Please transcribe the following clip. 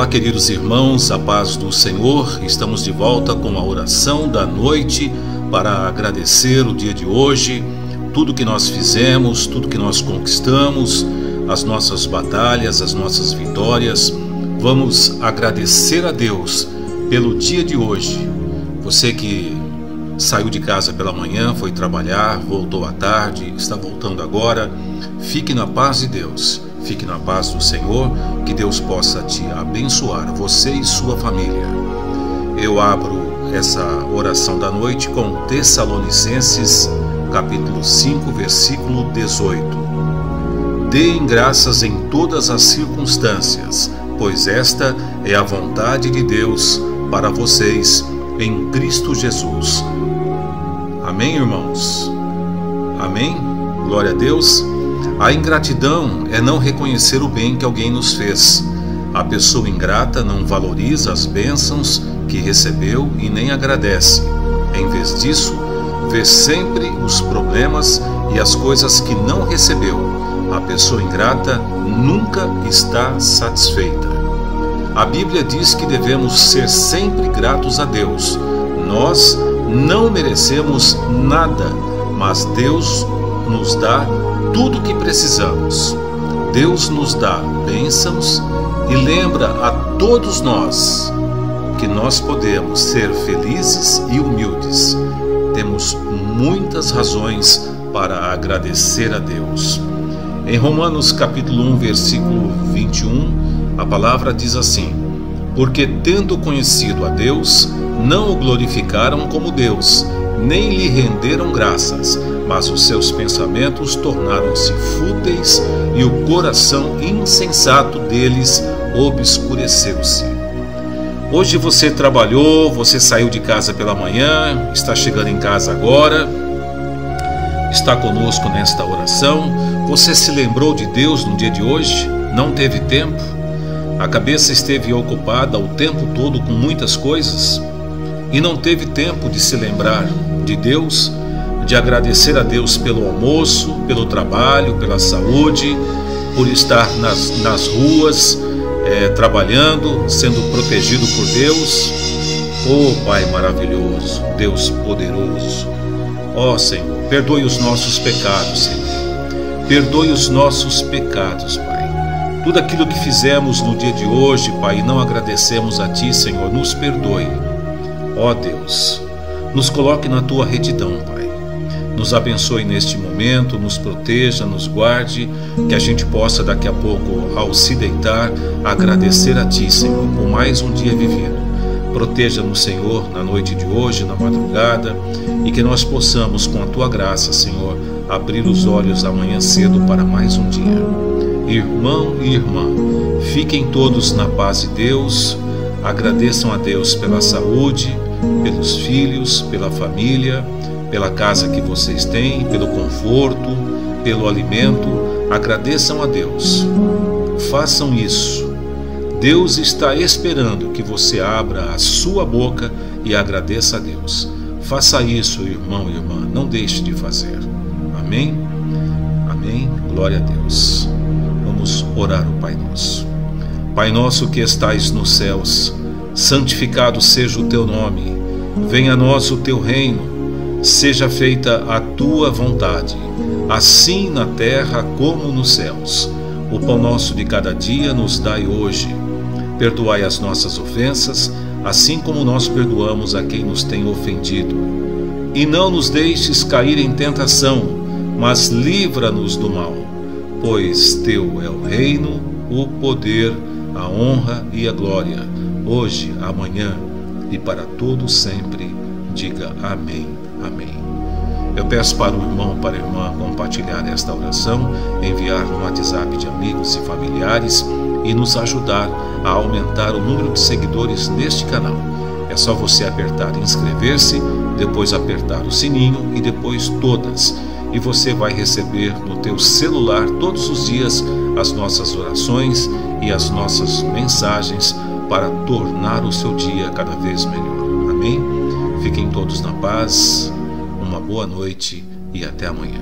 Olá, queridos irmãos, a paz do Senhor. Estamos de volta com a oração da noite para agradecer o dia de hoje, tudo que nós fizemos, tudo que nós conquistamos, as nossas batalhas, as nossas vitórias. Vamos agradecer a Deus pelo dia de hoje. Você que saiu de casa pela manhã, foi trabalhar, voltou à tarde, está voltando agora, fique na paz de Deus. Fique na paz do Senhor, que Deus possa te abençoar, você e sua família. Eu abro essa oração da noite com Tessalonicenses, capítulo 5, versículo 18. Deem graças em todas as circunstâncias, pois esta é a vontade de Deus para vocês em Cristo Jesus. Amém, irmãos? Amém? Glória a Deus. A ingratidão é não reconhecer o bem que alguém nos fez. A pessoa ingrata não valoriza as bênçãos que recebeu e nem agradece. Em vez disso, vê sempre os problemas e as coisas que não recebeu. A pessoa ingrata nunca está satisfeita. A Bíblia diz que devemos ser sempre gratos a Deus. Nós não merecemos nada, mas Deus nos dá tudo o que precisamos. Deus nos dá bênçãos e lembra a todos nós que nós podemos ser felizes e humildes. Temos muitas razões para agradecer a Deus. Em Romanos capítulo 1, versículo 21, a palavra diz assim: porque tendo conhecido a Deus, não o glorificaram como Deus, nem lhe renderam graças, mas os seus pensamentos tornaram-se fúteis e o coração insensato deles obscureceu-se. Hoje você trabalhou, você saiu de casa pela manhã, está chegando em casa agora, está conosco nesta oração. Você se lembrou de Deus no dia de hoje? Não teve tempo? A cabeça esteve ocupada o tempo todo com muitas coisas? E não teve tempo de se lembrar de Deus, de agradecer a Deus pelo almoço, pelo trabalho, pela saúde, por estar nas ruas, trabalhando, sendo protegido por Deus. Oh Pai maravilhoso, Deus poderoso, ó Senhor, perdoe os nossos pecados, Senhor. Perdoe os nossos pecados, Pai. Tudo aquilo que fizemos no dia de hoje, Pai, e não agradecemos a Ti, Senhor, nos perdoe. Ó Deus, nos coloque na Tua retidão, Pai. Nos abençoe neste momento, nos proteja, nos guarde, que a gente possa daqui a pouco, ao se deitar, agradecer a Ti, Senhor, por mais um dia vivido. Proteja-nos, Senhor, na noite de hoje, na madrugada, e que nós possamos, com a Tua graça, Senhor, abrir os olhos amanhã cedo para mais um dia. Irmão e irmã, fiquem todos na paz de Deus. Agradeçam a Deus pela saúde, pelos filhos, pela família, pela casa que vocês têm, pelo conforto, pelo alimento. Agradeçam a Deus. Façam isso. Deus está esperando que você abra a sua boca e agradeça a Deus. Faça isso, irmão e irmã. Não deixe de fazer. Amém? Amém. Glória a Deus. Vamos orar o Pai Nosso. Pai nosso que estais nos céus, santificado seja o teu nome. Venha a nós o teu reino. Seja feita a tua vontade, assim na terra como nos céus. O pão nosso de cada dia nos dai hoje. Perdoai as nossas ofensas, assim como nós perdoamos a quem nos tem ofendido. E não nos deixes cair em tentação, mas livra-nos do mal. Pois teu é o reino, o poder, a honra e a glória, hoje, amanhã e para todo sempre. Diga amém, amém. Eu peço para o irmão, para a irmã compartilhar esta oração, enviar no WhatsApp de amigos e familiares e nos ajudar a aumentar o número de seguidores neste canal. É só você apertar inscrever-se, depois apertar o sininho e depois todas. E você vai receber no teu celular todos os dias as nossas orações e as nossas mensagens para tornar o seu dia cada vez melhor. Amém? Fiquem todos na paz, uma boa noite e até amanhã.